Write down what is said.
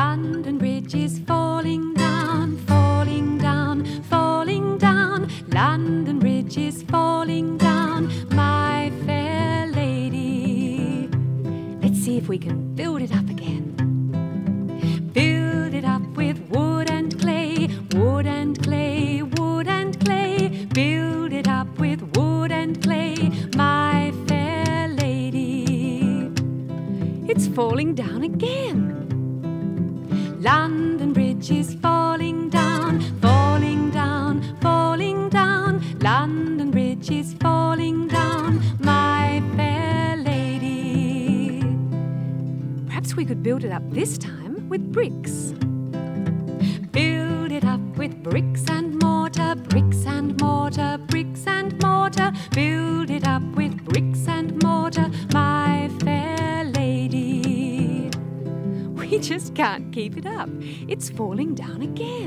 London Bridge is falling down, falling down, falling down. London Bridge is falling down, my fair lady. Let's see if we can build it up again. Build it up with wood and clay, wood and clay, wood and clay. Build it up with wood and clay, my fair lady. It's falling down again. London Bridge is falling down, falling down, falling down. London Bridge is falling down, my fair lady. Perhaps we could build it up this time with bricks. Build it up with bricks and mortar, bricks and mortar, bricks and mortar. Build it up with bricks and mortar, my fair lady. We just can't keep it up. It's falling down again.